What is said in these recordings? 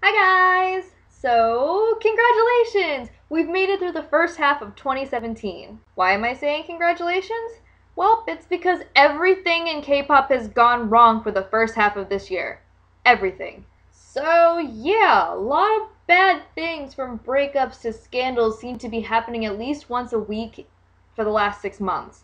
Hi guys! So, congratulations! We've made it through the first half of 2017. Why am I saying congratulations? Well, it's because everything in K-pop has gone wrong for the first half of this year. Everything. So yeah, a lot of bad things from breakups to scandals seem to be happening at least once a week for the last 6 months.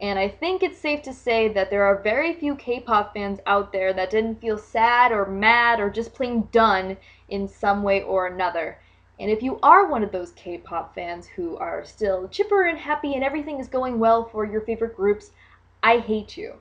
And I think it's safe to say that there are very few K-pop fans out there that didn't feel sad or mad or just plain done in some way or another. And if you are one of those K-pop fans who are still chipper and happy and everything is going well for your favorite groups, I hate you.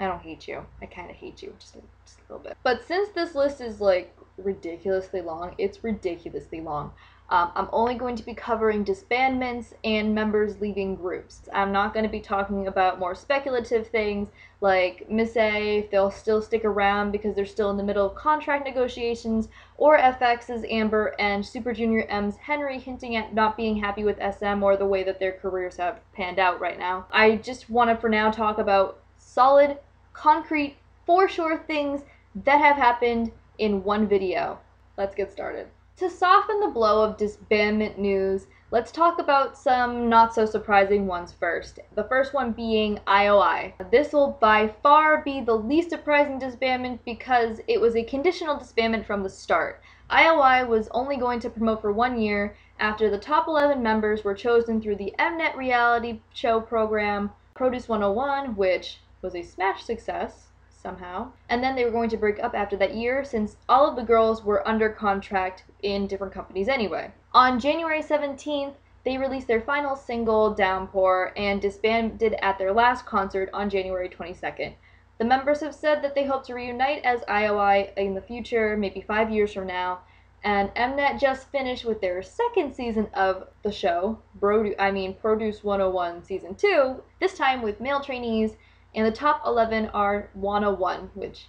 I don't hate you. I kind of hate you, just a little bit. But since this list is like ridiculously long, it's ridiculously long. I'm only going to be covering disbandments and members leaving groups. I'm not going to be talking about more speculative things like Miss A, if they'll still stick around because they're still in the middle of contract negotiations, or FX's Amber and Super Junior M's Henry hinting at not being happy with SM or the way that their careers have panned out right now. I just want to for now talk about solid, concrete, for sure things that have happened in one video. Let's get started. To soften the blow of disbandment news, let's talk about some not so surprising ones first. The first one being IOI. This will by far be the least surprising disbandment because it was a conditional disbandment from the start. IOI was only going to promote for 1 year after the top 11 members were chosen through the Mnet reality show program, Produce 101, which was a smash success. Somehow. And then they were going to break up after that year since all of the girls were under contract in different companies anyway. On January 17th, they released their final single, Downpour, and disbanded at their last concert on January 22nd. The members have said that they hope to reunite as IOI in the future, maybe 5 years from now, and Mnet just finished with their second season of the show, Produce 101 Season 2, this time with male trainees. And the top 11 are Wanna One, which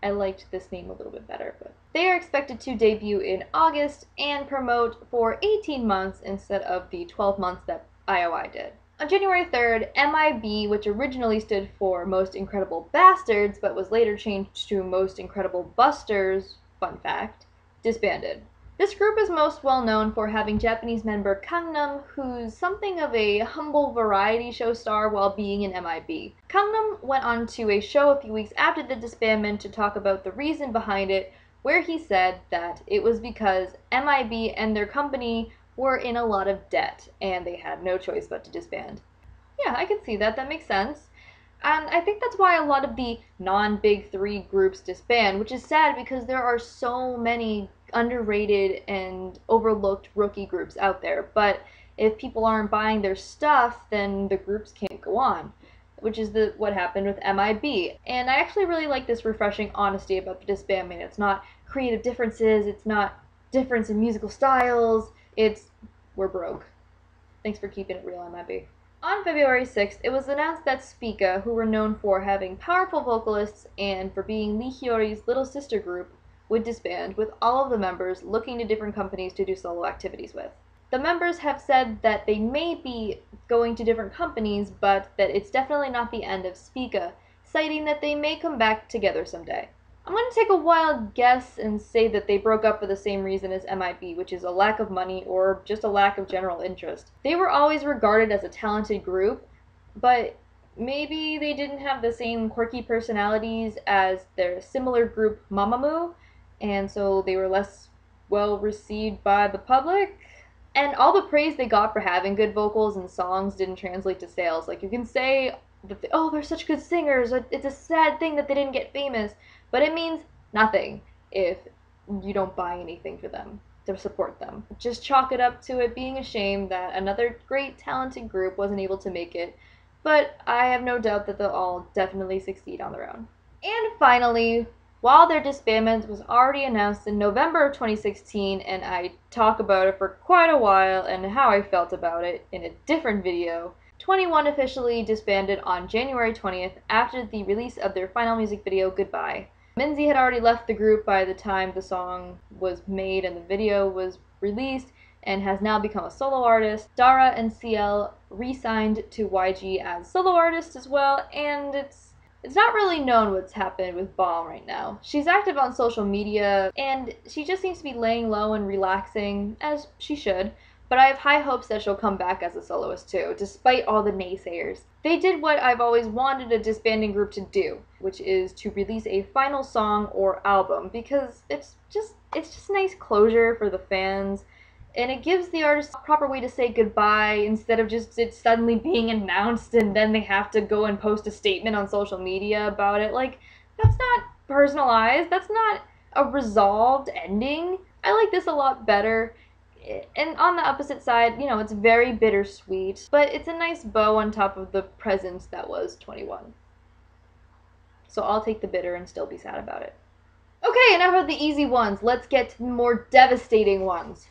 I liked this name a little bit better. But they are expected to debut in August and promote for 18 months instead of the 12 months that IOI did. On January 3rd, MIB, which originally stood for Most Incredible Bastards, but was later changed to Most Incredible Busters, fun fact, disbanded. This group is most well known for having Japanese member Kangnam, who's something of a humble variety show star while being in MIB. Kangnam went on to a show a few weeks after the disbandment to talk about the reason behind it, where he said that it was because MIB and their company were in a lot of debt, and they had no choice but to disband. Yeah, I can see that. That makes sense. And I think that's why a lot of the non-big three groups disband, which is sad because there are so many underrated and overlooked rookie groups out there. But if people aren't buying their stuff, then the groups can't go on, which is what happened with MIB. And I actually really like this refreshing honesty about the disbandment. It's not creative differences, it's not difference in musical styles, it's we're broke. Thanks for keeping it real, MIB. On February 6th, it was announced that ZE:A, who were known for having powerful vocalists and for being Lee Hyori's little sister group, would disband, with all of the members looking to different companies to do solo activities with. The members have said that they may be going to different companies, but that it's definitely not the end of ZE:A, citing that they may come back together someday. I'm going to take a wild guess and say that they broke up for the same reason as MIB, which is a lack of money or just a lack of general interest. They were always regarded as a talented group, but maybe they didn't have the same quirky personalities as their similar group Mamamoo, and so they were less well received by the public. And all the praise they got for having good vocals and songs didn't translate to sales. Like, you can say that oh, they're such good singers, it's a sad thing that they didn't get famous, but it means nothing if you don't buy anything for them to support them. Just chalk it up to it being a shame that another great talented group wasn't able to make it, but I have no doubt that they'll all definitely succeed on their own. And finally, while their disbandment was already announced in November of 2016, and I talk about it for quite a while and how I felt about it in a different video, 2NE1 officially disbanded on January 20th after the release of their final music video, Goodbye. Minzy had already left the group by the time the song was made and the video was released, and has now become a solo artist. Dara and CL re-signed to YG as solo artists as well, and it's It's not really known what's happened with Bom right now. She's active on social media, and she just seems to be laying low and relaxing, as she should, but I have high hopes that she'll come back as a soloist too, despite all the naysayers. They did what I've always wanted a disbanding group to do, which is to release a final song or album, because it's just nice closure for the fans, and it gives the artists a proper way to say goodbye instead of just it suddenly being announced and then they have to go and post a statement on social media about it. Like, that's not personalized. That's not a resolved ending. I like this a lot better. And on the opposite side, you know, it's very bittersweet, but it's a nice bow on top of the presence that was 2NE1. So I'll take the bitter and still be sad about it. Okay, enough of the easy ones. Let's get to the more devastating ones.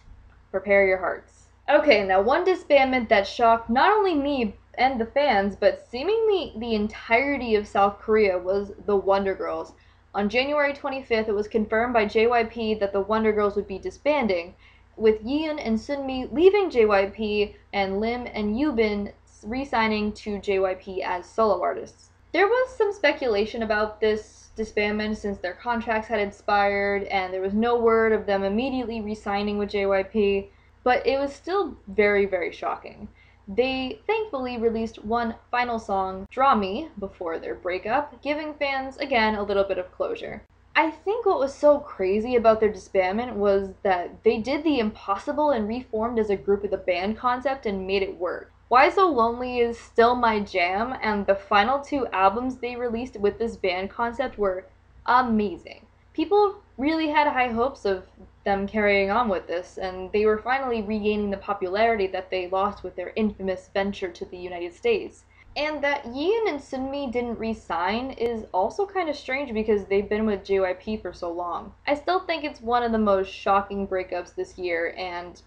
Prepare your hearts. Okay, now one disbandment that shocked not only me and the fans, but seemingly the entirety of South Korea was the Wonder Girls. On January 25th, it was confirmed by JYP that the Wonder Girls would be disbanding, with Yeeun and Sunmi leaving JYP and Lim and Yubin re-signing to JYP as solo artists. There was some speculation about this disbandment since their contracts had expired and there was no word of them immediately re-signing with JYP, but it was still very, very shocking. They thankfully released one final song, Draw Me, before their breakup, giving fans, again, a little bit of closure. I think what was so crazy about their disbandment was that they did the impossible and reformed as a group with a band concept and made it work. Why So Lonely is still my jam, and the final two albums they released with this band concept were amazing. People really had high hopes of them carrying on with this, and they were finally regaining the popularity that they lost with their infamous venture to the United States. And that Yeeun and Sunmi didn't re-sign is also kind of strange because they've been with JYP for so long. I still think it's one of the most shocking breakups this year, and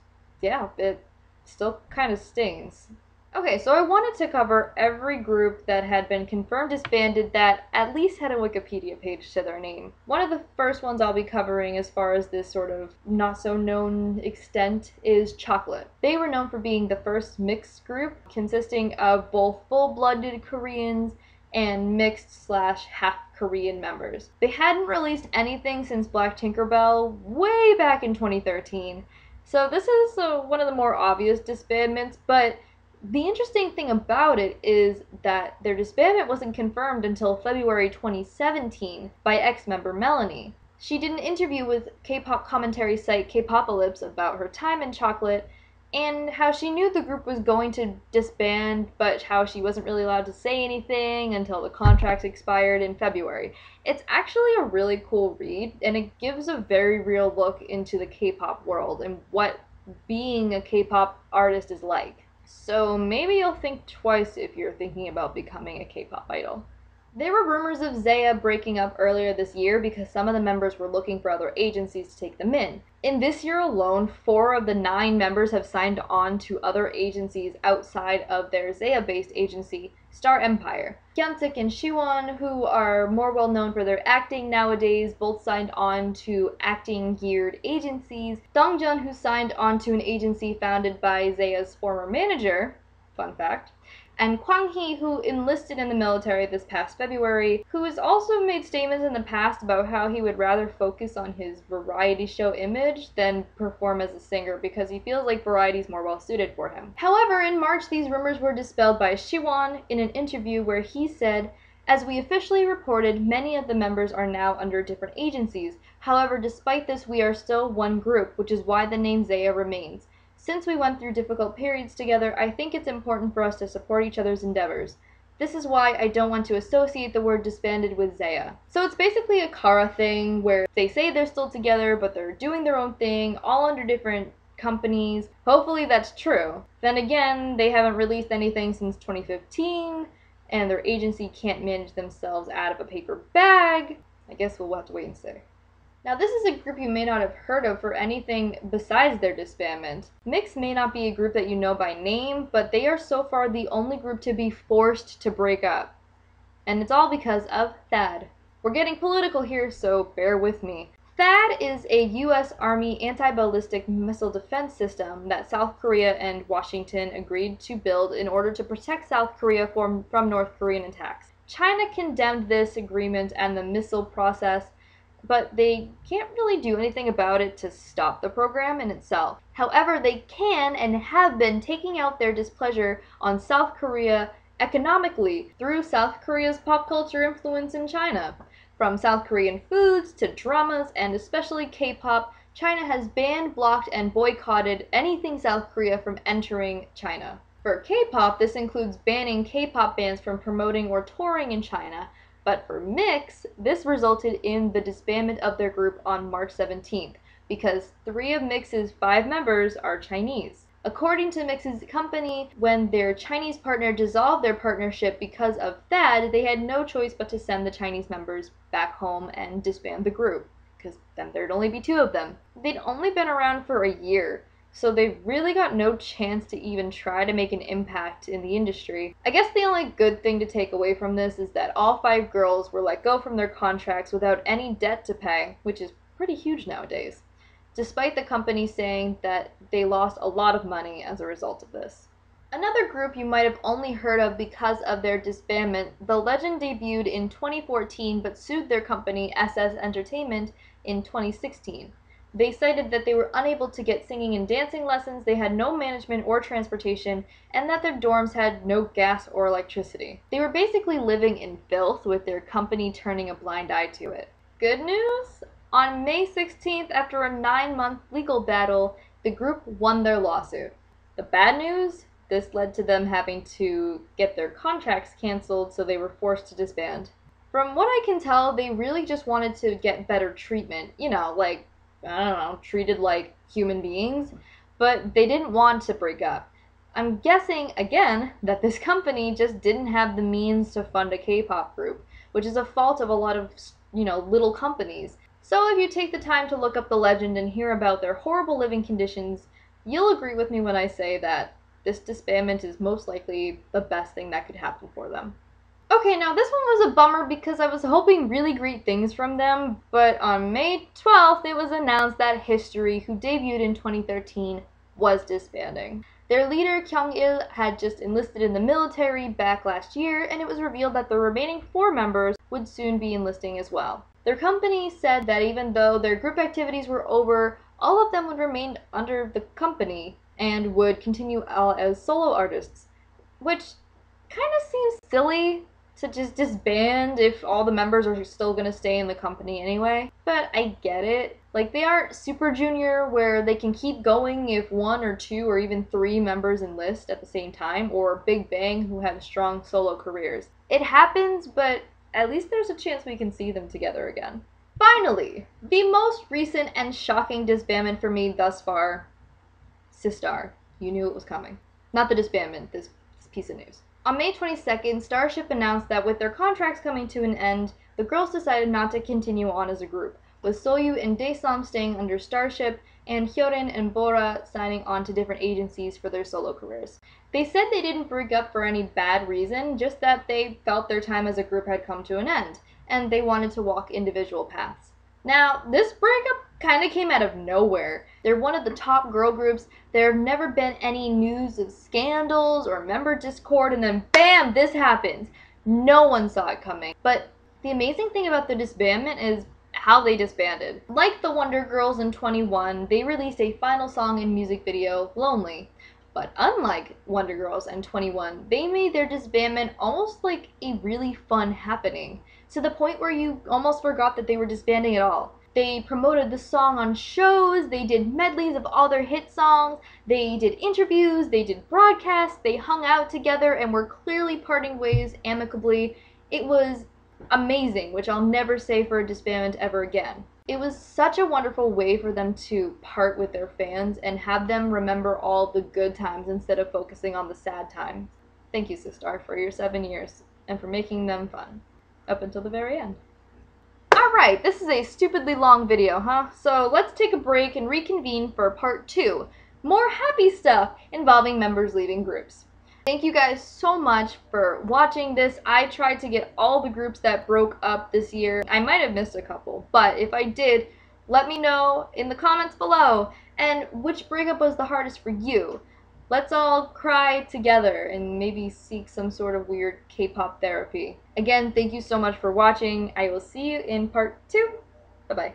yeah, it still kind of stings. Okay, so I wanted to cover every group that had been confirmed disbanded that at least had a Wikipedia page to their name. One of the first ones I'll be covering as far as this sort of not-so-known extent is Chocolat. They were known for being the first mixed group, consisting of both full-blooded Koreans and mixed/half-Korean members. They hadn't released anything since Black Tinkerbell way back in 2013, so this is one of the more obvious disbandments, but the interesting thing about it is that their disbandment wasn't confirmed until February 2017 by ex-member Melanie. She did an interview with K-pop commentary site Kpopalypse about her time in Chocolat and how she knew the group was going to disband, but how she wasn't really allowed to say anything until the contract expired in February. It's actually a really cool read, and it gives a very real look into the K-pop world and what being a K-pop artist is like. So maybe you'll think twice if you're thinking about becoming a K-pop idol. There were rumors of ZE:A breaking up earlier this year because some of the members were looking for other agencies to take them in. In this year alone, 4 of the 9 members have signed on to other agencies outside of their ZE:A-based agency, Star Empire. Hyunsik and Siwan, who are more well known for their acting nowadays, both signed on to acting-geared agencies. Dongjun, who signed on to an agency founded by ZE:A's former manager, fun fact, and Kwanghee, who enlisted in the military this past February, who has also made statements in the past about how he would rather focus on his variety show image than perform as a singer because he feels like variety is more well suited for him. However, in March, these rumors were dispelled by Siwan in an interview where he said, "As we officially reported, many of the members are now under different agencies. However, despite this, we are still one group, which is why the name ZE:A remains. Since we went through difficult periods together, I think it's important for us to support each other's endeavors. This is why I don't want to associate the word disbanded with ZE:A." So it's basically a Kara thing where they say they're still together, but they're doing their own thing, all under different companies. Hopefully that's true. Then again, they haven't released anything since 2015, and their agency can't manage themselves out of a paper bag. I guess we'll have to wait and see. Now, this is a group you may not have heard of for anything besides their disbandment. Mix may not be a group that you know by name, but they are so far the only group to be forced to break up. And it's all because of THAAD. We're getting political here, so bear with me. THAAD is a U.S. Army anti-ballistic missile defense system that South Korea and Washington agreed to build in order to protect South Korea from North Korean attacks. China condemned this agreement and the missile process, but they can't really do anything about it to stop the program in itself. However, they can and have been taking out their displeasure on South Korea economically through South Korea's pop culture influence in China. From South Korean foods to dramas and especially K-pop, China has banned, blocked, and boycotted anything South Korea from entering China. For K-pop, this includes banning K-pop bands from promoting or touring in China, but for MIX, this resulted in the disbandment of their group on March 17th, because 3 of MIX's 5 members are Chinese. According to MIX's company, when their Chinese partner dissolved their partnership because of THAAD, they had no choice but to send the Chinese members back home and disband the group, because then there'd only be 2 of them. They'd only been around for a year, so they really got no chance to even try to make an impact in the industry. I guess the only good thing to take away from this is that all 5 girls were let go from their contracts without any debt to pay, which is pretty huge nowadays, despite the company saying that they lost a lot of money as a result of this. Another group you might have only heard of because of their disbandment, The Legend debuted in 2014 but sued their company, SS Entertainment, in 2016. They cited that they were unable to get singing and dancing lessons, they had no management or transportation, and that their dorms had no gas or electricity. They were basically living in filth with their company turning a blind eye to it. Good news? On May 16th, after a 9-month legal battle, the group won their lawsuit. The bad news? This led to them having to get their contracts cancelled, so they were forced to disband. From what I can tell, they really just wanted to get better treatment, you know, like, I don't know, treated like human beings, but they didn't want to break up. I'm guessing, again, that this company just didn't have the means to fund a K-pop group, which is a fault of a lot of, you know, little companies. So if you take the time to look up The Legend and hear about their horrible living conditions, you'll agree with me when I say that this disbandment is most likely the best thing that could happen for them. Okay, now this one was a bummer because I was hoping really great things from them, but on May 12th it was announced that History, who debuted in 2013, was disbanding. Their leader, Kyung-il, had just enlisted in the military back last year, and it was revealed that the remaining 4 members would soon be enlisting as well. Their company said that even though their group activities were over, all of them would remain under the company and would continue out as solo artists, which kind of seems silly, to just disband if all the members are still gonna stay in the company anyway. But I get it. Like, they aren't Super Junior where they can keep going if 1 or 2 or even 3 members enlist at the same time, or Big Bang, who have strong solo careers. It happens, but at least there's a chance we can see them together again. Finally, the most recent and shocking disbandment for me thus far, Sistar. You knew it was coming. Not the disbandment, this piece of news. On May 22nd, Starship announced that with their contracts coming to an end, the girls decided not to continue on as a group, with Soyu and Daesam staying under Starship, and Hyorin and Bora signing on to different agencies for their solo careers. They said they didn't break up for any bad reason, just that they felt their time as a group had come to an end, and they wanted to walk individual paths. Now, this breakup kinda came out of nowhere. They're one of the top girl groups, there have never been any news of scandals or member discord, and then BAM! This happens! No one saw it coming. But the amazing thing about the disbandment is how they disbanded. Like the Wonder Girls in 2NE1, they released a final song and music video, Lonely. But unlike Wonder Girls and 2NE1, they made their disbandment almost like a really fun happening, to the point where you almost forgot that they were disbanding at all. They promoted the song on shows, they did medleys of all their hit songs, they did interviews, they did broadcasts, they hung out together and were clearly parting ways amicably. It was amazing, which I'll never say for a disbandment ever again. It was such a wonderful way for them to part with their fans and have them remember all the good times instead of focusing on the sad times. Thank you, Sistar, for your 7 years and for making them fun up until the very end. Alright, this is a stupidly long video, huh? So let's take a break and reconvene for part 2. More happy stuff involving members leaving groups. Thank you guys so much for watching this. I tried to get all the groups that broke up this year. I might have missed a couple, but if I did, let me know in the comments below. And which breakup was the hardest for you? Let's all cry together and maybe seek some sort of weird K-pop therapy. Again, thank you so much for watching. I will see you in part 2. Bye-bye.